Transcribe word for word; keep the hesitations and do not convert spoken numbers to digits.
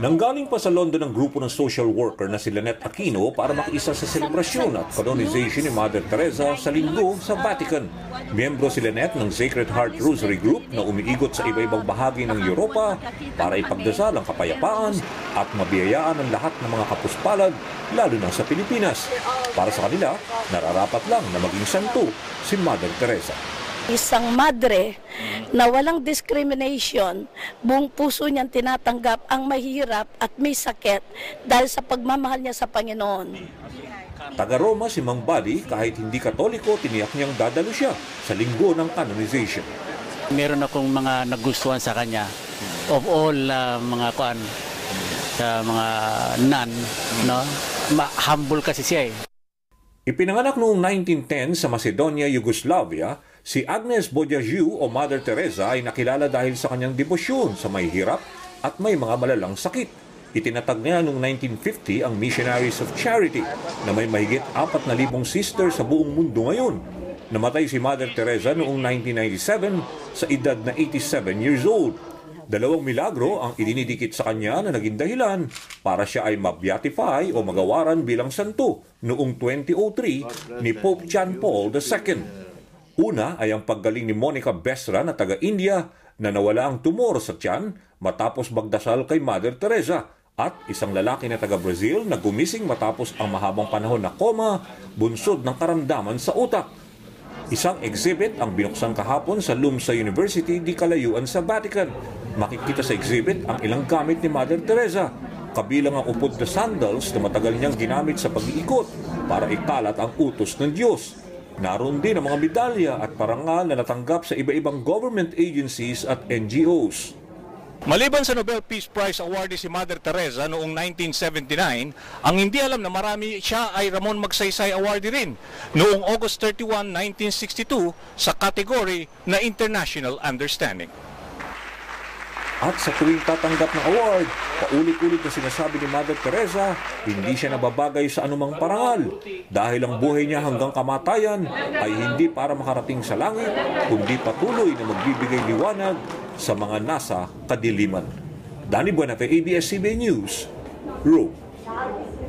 Nanggaling pa sa London ang grupo ng social worker na si Lynette Aquino para makiisa sa selebrasyon at canonization ni Mother Teresa sa linggo sa Vatican. Miyembro si Lynette ng Sacred Heart Rosary Group na umiigot sa iba-ibang bahagi ng Europa para ipagdasal ang kapayapaan at mabiyayaan ang lahat ng mga kapuspalag, lalo na sa Pilipinas. Para sa kanila, nararapat lang na maging santo si Mother Teresa. Isang madre na walang discrimination, buong puso niyang tinatanggap ang mahirap at may sakit dahil sa pagmamahal niya sa Panginoon. Taga-Roma si Mang Bali, kahit hindi Katoliko, tiniyak niyang dadalo siya sa linggo ng canonization. Meron akong mga nagustuhan sa kanya. Of all uh, mga kuan, sa mga nun, no? Humble kasi siya eh. Ipinanganak noong nineteen ten sa Macedonia, Yugoslavia, si Agnes Bojaxhiu o Mother Teresa ay nakilala dahil sa kanyang debosyon sa may hirap at may mga malalang sakit. Itinatag niya noong nineteen fifty ang Missionaries of Charity na may mahigit apat na libong sister sa buong mundo ngayon. Namatay si Mother Teresa noong nineteen ninety-seven sa edad na eighty-seven years old. Dalawang milagro ang idinidikit sa kanya na naging dahilan para siya ay ma-beatify o magawaran bilang santo noong twenty oh three ni Pope John Paul the Second. Una ay ang paggaling ni Monica Besra na taga-India na nawala ang tumor sa tiyan matapos magdasal kay Mother Teresa, at isang lalaki na taga-Brazil na gumising matapos ang mahabang panahon na coma bunsod ng karamdaman sa utak. Isang exhibit ang binuksan kahapon sa LUMSA University di kalayuan sa Vatican. Makikita sa exhibit ang ilang gamit ni Mother Teresa, kabilang ang upod na sandals na matagal niyang ginamit sa pag-iikot para ikalat ang utos ng Diyos. Naroon din ang mga medalya at parangal na natanggap sa iba-ibang government agencies at N G Os. Maliban sa Nobel Peace Prize awardee si Mother Teresa noong nineteen seventy-nine, ang hindi alam na marami siya ay Ramon Magsaysay awardee rin noong August thirty-one, nineteen sixty-two sa kategory na International Understanding. At sa tuwing tatanggap ng award, paulit-ulit na sinasabi ni Mother Teresa, hindi siya nababagay sa anumang parangal dahil ang buhay niya hanggang kamatayan ay hindi para makarating sa langit, kundi patuloy na magbibigay liwanag sa mga nasa kadiliman. Danny Buenafe, A B S C B N News, Rome.